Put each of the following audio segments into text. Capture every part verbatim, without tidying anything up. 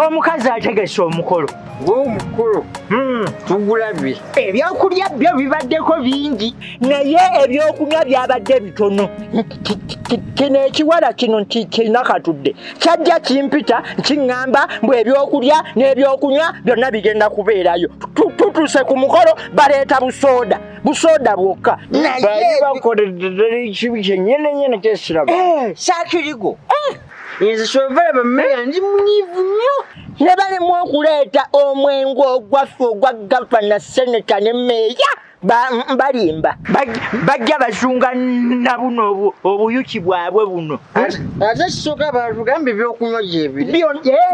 omukazi ategese omukolo gw'omukolo mm tugulabye ebyokulya byo bibaddeko bingi naye ebyokunywa byabadde bitono kino ekiwala kino kinakatudde kyajja kimpita kiŋŋamba mbwe ebyokulya n'ebyokunywa byonna bigenda kubeerayo tutuse ku mukolo baleeta busoda busoda bwokka naye bakoledde ekibi kyennyene nyene kyesiraba saakirigo Inza shovera bamera ndi munyivu nyo nebale mwa kuleta omwengo ogwaffe ogwaggalwa na seneta ne meya balimba bajja basunga na buno obuyuki bwabwe buno ate kisoka batugamba ebyokunywa gyebiri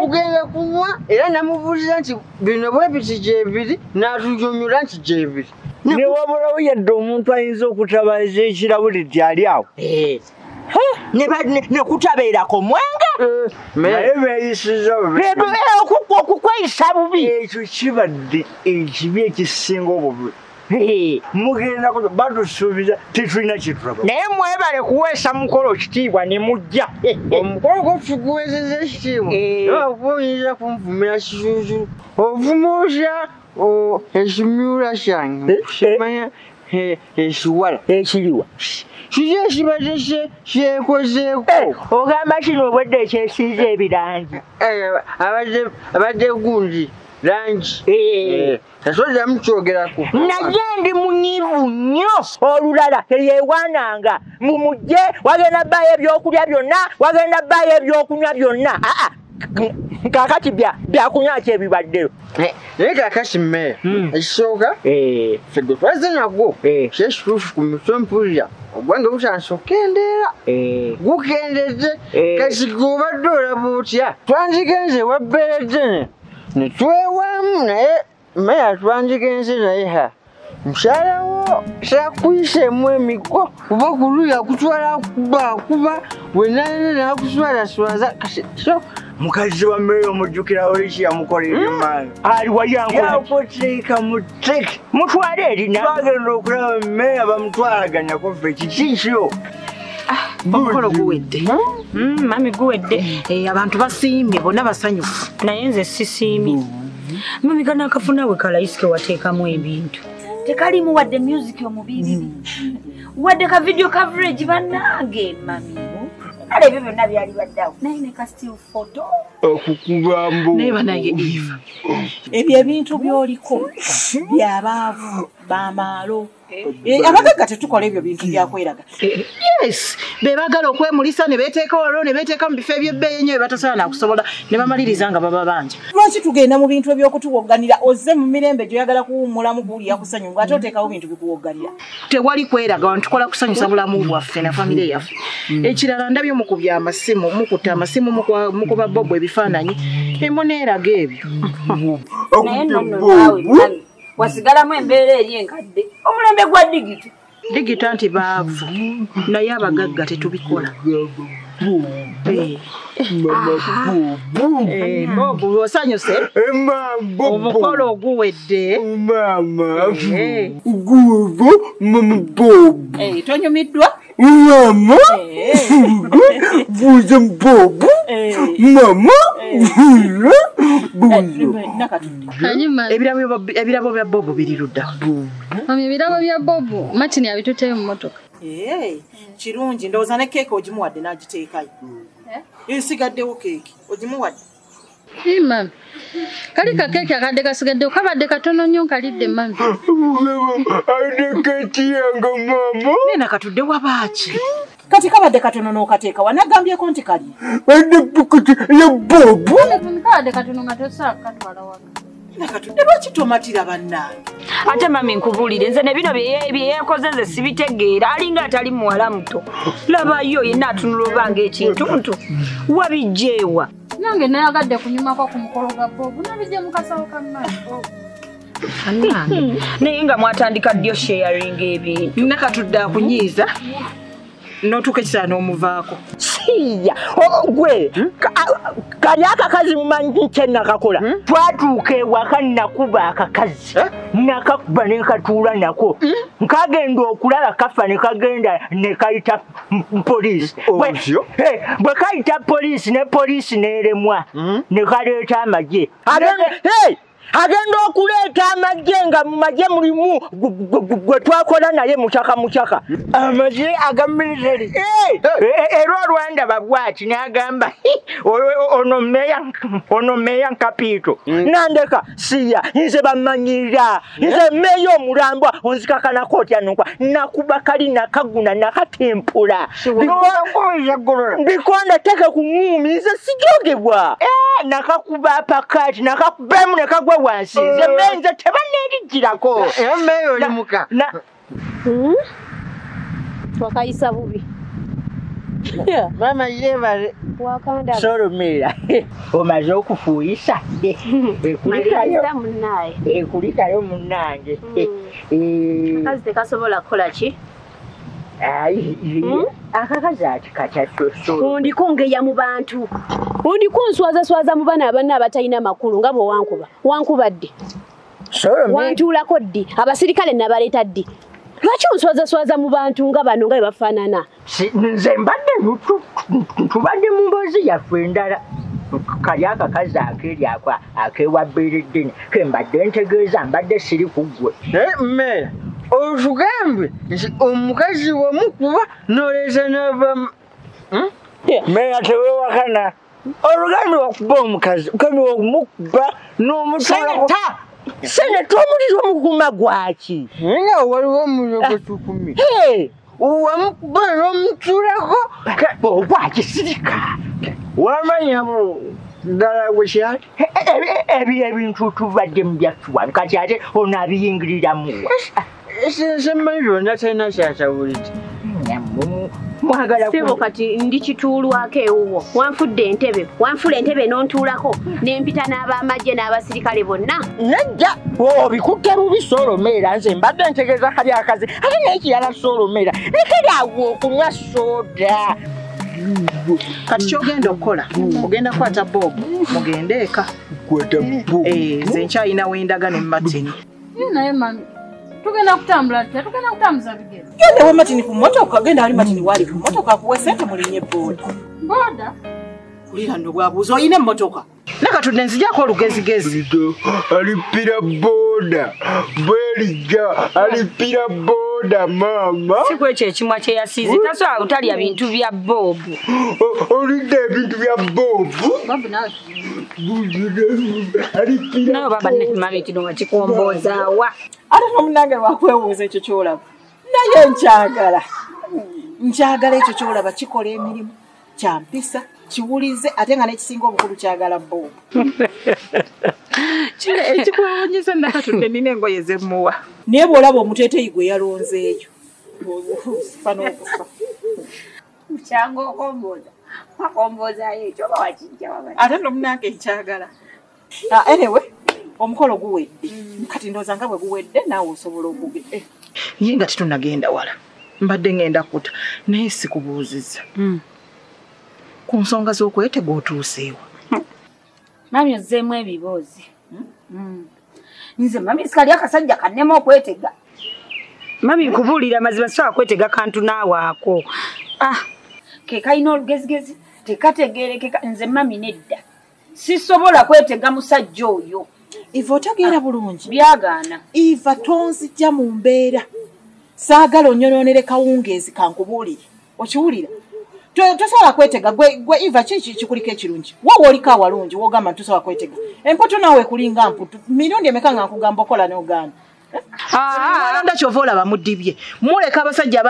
tugenda kunywa era namubuuliza nti bino bwe biti gyebiri n'atunyonyula nti gyebiri ne wabula yedde omuntu ayinza okutabaliza ekirabuli gyali awo ne kutabera ko mwanga naye beyisiza okukweyisa bubi ekyo kibadde ekibi ekisinga obubi mugenda batusuubiza tetulina kitulaba naye mwebale kuweesa mukolo kitiibwa ne mujja omukolo gotuguwezeza ekitiibwa oba oyinza kunvumira kisuuzulu ovumuuza ekimyula kyange kimanya ekiwala ekiriwa Shuje shibaje she shekozeko ogamba kino obwedde kyesize ebirangi eh abaje abaje gunji rangi eh tasoja mchogerako najendi munyivu nnyo olulala yewananga mumuje wagenda baye ebyokulya byonna wagenda baye ebyokunywa byonna ah ah kakati bya bya kunywa kye bibaddero naye kakati mmee ekisoka eh fedde twazenako eh sheshufu kumusompulya Ogwange butansokendeera gukendeze kasi gubaddola butya twanzigenze wabberedene ne twewamu naye meya twanzigenze naye ha mukyalawo sakuyisemu emiko kuba kuluya kutwala kuba kuba wenanene nakuswalaswaza kasi so mukazi wa meyo mujukira olichi ya mukori limani aliwa yangu ya upotika mutiki mutwareli na wage nukura meya ba mtwaga na kofechi chisho mkoro guwede mami guwede abantu basiimye bonna basanyufu naye nze sisiimye mami kana kafuna wekala isike wateekamu ebintu tekalimu wadde music omubibi wadde ka video coverage banage mami Ale bebe na byali baddawo. Naye ne kastil photo. Okukubambo. Naye banaye Eva. Ebye bintu byoliko byabaavu bamalo. Abagaga tetukola ebyo bintu byakweraga. Yes, bebagala okwemulisa ne beteeka olwo ne beteeka mu bifo eby'ebbeeyi ennyo batasaana kusobola ne bamaliriza nga baba banja. Lwaki tugenda mu bintu eby'okutuwogganira ozze mu mirembe gy'oyagala kuwummulamu kuwulira kusanyuka ate oteekawo bintu bikuwogganira? Tewali kweraga wano tukola kusanyusa bulamu bwaffe na famire yaffe. Ekirala ndabyo mukubya amasimu mukuta amasimu mukuba bobo ebifaananyi emuneeraga ebyo. Naye nno Wasigala mwembele yenkadde omulembe gwa digiti digiti anti baavu naye abagagga tetubikola bobo osanyuse omukolo oguwedde tonyumiddwa mama buuza bobo mama ebirabo bya bobo biri ludda mami ebirabo bya bobo matini abituteeyo mu motoka kirungi ndowooza ne keeka ogimuwadde n'agiteekayo esigaddewo keeki ogimuwadde mami kali kakeeki akadde kasigaddewo kabadde katono nnyo nkalidde mami alidde keeki yange mama nena katudde wabaaki Kati kabadde katono n'okateeka wanagambye konti kali wadde pukuti ya bobo kabadde katono nga tosobola kukatwala waka nakatudde lwaki tomatira bannange ate mami nkubuulire nze ne bino bye yeekoze nze sibitegeera alinga atali muwala muto labayo yenna atunula obanga ekintuntu wabijjeewa nange nayagadde kunyumako ku mukolo gwa bobu nabijje mu kasawo ka mmaaso naye nga mwatandika ddyo sharing ebintu nakatudde akunyiiza n'otuuka ekisa n'omuvaako siya gwe kali akakazi mmanyiche nakakola hmm? Twatuuke waka nakuba akakazi eh? Nakakuba nekatuula nako hmm? Nkagenda okulala kafa nekagenda nekayita polisi bwe hey, kayita polisi ne polisi neeremwa hmm? Nekaleeta amagye hey! Agenda okuleta amagye nga mu magye mulimu gwe twakola naye mukyaka mukyaka amagye aga military era olwandaba bwaki n'agamba ono meya ono meya nkapito nandeka siya nze bamanyira nze meya omulambwa onzikakanako otya nokwa nakuba kali nakaguna nakatempula bikonda teka kumuumi nze sijogebwa nakakuba pakati nakakubemu nekagwa wansi nze menze tebanneerijjirako emmeeyo oli muka twakayisa bubi mama yebale soromera omaze okufuuyisa ekulikayo munnange akazi tekasobola kukola ki akakazi ati kakyatosoro ondikongeya mu bantu Undi kunswaza swaza mu bana abanna abatalina makulu ngabo wankuba wankubadde sure wantula koddi abasirikale nabaleeta ddi lwaki onswaza swaza mu bantu ngabano ngabe bafaanana nze mbadde nutu tubadde mu mbozi yaffe endala kayaka kaza akeli akwa akewabeeredde kembadde ntegeeza mbadde siri kuggwe mme ofugambe omukazi wamukuba n'oleza n'avamu mmeya tewewakana Orugani wakubom kazi, kami wakumukba, no mutala. Senator mulizo mukuma gwaki. Nina waliwo mulokotukumi. Hey, wamukba no mutulako. Bo gwaki sirika. Wamanya mu dala wesha. Ebi ebintu tubadde mbyatwa. Kati ate ona biyingirira muwa. Semanjo natena sasa buliti. Nyamu. Sebo kati ndi kitulu wake uwo wanfudde entebe wanfule entebe n'ontulako n'empita n'abamagye n'abasirikale bonna najja oo bikutte bubi soromera nze mbadde ntegeeza kali akazi ate n'ekirala soromera lekera awo okunywa soda kati ky'ogenda okukola ogenda kwata bobu mugende eka kwata bobu nze nkyalina wendagano mu matini naye mami tugenda kutambula tugenda kutambuza bigezi yende wa matini ku motoka genda ali matini wali ku motoka kuwesente mulinye boda boda kulira ndo gwabuzo ine motoka leka tudenzija ko lugezi gezi alipira boda bwelija alipira boda mama sikwe che chimwa che yasizi taso akutali abintu bya bobu olide bintu bya bobu babu nawe alipira nawe baba netimame kidonga chikomboza wa I don't know what was a chola. Nayan Chagara Chagare Chola, but Chicole Minim Champisa, Chulis, I think I let single Chagara Bob. Chile, it's one is another to the name by the Moa. Never will mutate your own age. Chango Homboda, Homboda, I don't know Chagara. Anyway. Omukolo guwedde kati ndoza nga bwe guwedde naawe osobola okugenda ye nga tetunagenda wala mbadde ngenda kuta naye sikubuuziza ku nsonga z'okwetega otuuseewa mami ozzeemu ebiboozi nze mami sikali akasajja kannema okwetega mami nkubuulira mazima sobola kwetega kantu naawe ako ke kalina olugezigezi tekategeerekeka nze mami nedda sisobola kwetega musajja oyo If what again a bulungi byagaana if a tonzi jja mu mbeera saagala onyonoonere kawungeezi kankubuulire okiwulira tosobola kwetega gwe iva kiki kikulika ekirungi wowe olika awalungi wogamba tosobola kwetega empoto naawe kulinga mputu mirundi emeka nga nkugamba okola n'ogaana alonda kyova olaba muddibye muleka abasajja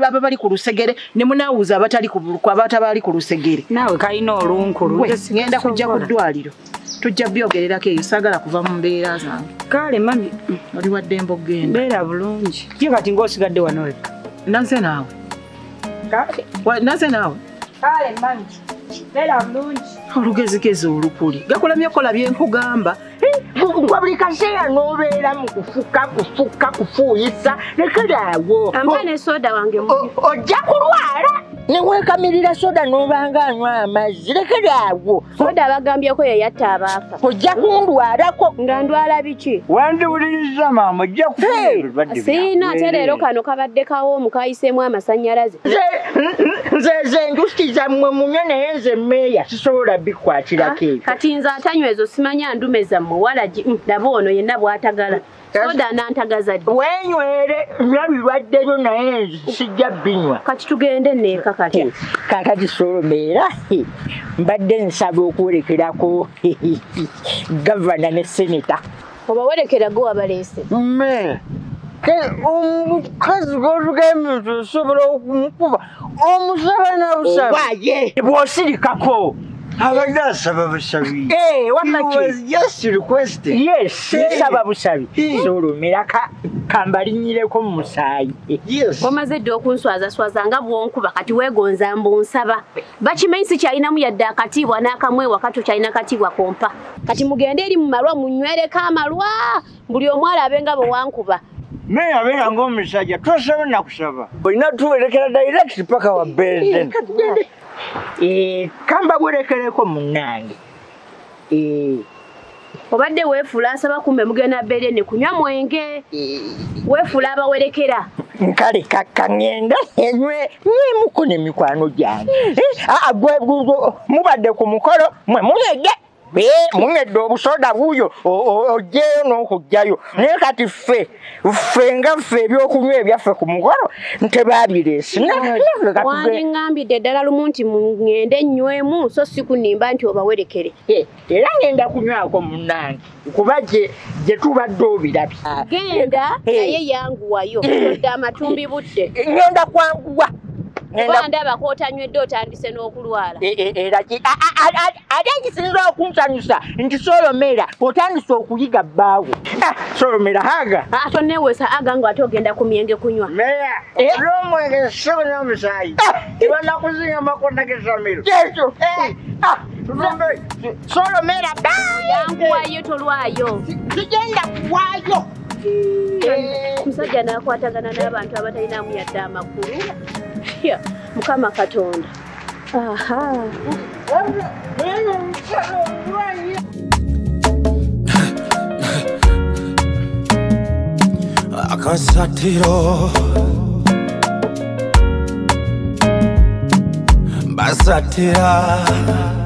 ababali ku lusegere ne munaawuuza abatabaali ku lusegere naawe kalina olunkulu ngenda kujja ku ddwaliro tujja byogererako eyo saagala kuva mu mbeera zange kale mami oli wadde mbogenda beera bulungi ye kati ng'osigadde wanoeka nanze naawe nanze naawe kale mami beera bulungi olugezigezi olukuli gakulamye kola byenkugamba Public share no realm kufuka kufuka kufuisa. Look at that. I'm going to soda wange. Oh, oh, Jack Ruara. Niwekamirira soda nubanga anywa amazi lekeraawo. Soda abagambyeeko ye yatta abaafa. Ojja kundwalako. Nga ndwala biki? Wandiwuliriza maama ojja kufumbirwa. Siina ate leero kano kabadde kawo omukayiseemu amasannyalaze. Nze nze ndusiza mmwe munyo naye nze mmeeya sisobola bikwakirako ebyo. Kati nze atanywa ezo simanya ndume zammwe walagi ndaba ono yenna bw'atagala. Soda nantagaza ddi. Wenywere byabirwaddeyo naye sijja binywa. Kati tugende neka kati. Kakati solomera mbadde nsaba okuwerekerako gavana ne seneta. Obawerekera gwe wabaleese. Mme omukazi gw'olugendo osobola okumukuba omusaba n'abusaba. Waye bw'osirikako. Abaganda hey, what he was just requesting. Yes, hey. Sababusabi. Hey. Solo miraka kambali nyireko musayi. Yes. Komaze dokunswaza swazanga bwonku bakati wegonza mbonsaba. Bakimanyi kyalinamu yadde akatibwa n'akamwe wakati kyalina katibwa kompa. Kati mugende eri mu malwa munywere kamalwa. Buli omwala abenga bwe wankuba. Me abera ng'omusajja tosaba nakusaba. Olina tuwerekera direct paka wa Beden. Eh kamba gurekereko munange eh obadde wefula asaba kumbe mugena bere ne kunywa mwenge wefula abawerekera nkale kakangenda enywe mwe mukone mikwano gyange a agwe mubadde ku mukolo mwe muyege be mungedde obusoda buyo ojeyo n'okugjayo naye kati ffe ffe nga ffe ebyokunywa ebyaffe ku mukolo ntebabireesi wandiŋŋambidde ddala lumu nti ŋŋende nnywemu so sikunimba nti obawerekere era ngenda kunywako munnange kuba gye tubadde obirabi genda naye yanguwayo odde amatumbi budde ngenda kwanguwa Wanda bakota nywedde otandise n'okulwala. Era ki ali ekisinza okuntanisa nti Solomera otandise okuyiga bbaawo. Solomera haga. Ato newesa aga nga ate ogenda ku myenge kunywa. Meya olw'omwenge sebo n'omusaayi. Ebanakuzinga makona g'essomero. Kyekyo. Solomera yanguwayo tolwayo. Tugenda kuwaayo. Omusajja n'akwatagana n'abantu abatalinamu yadde amakulu. Here, Mukama Katonda. Aha. Akasatiro Basatira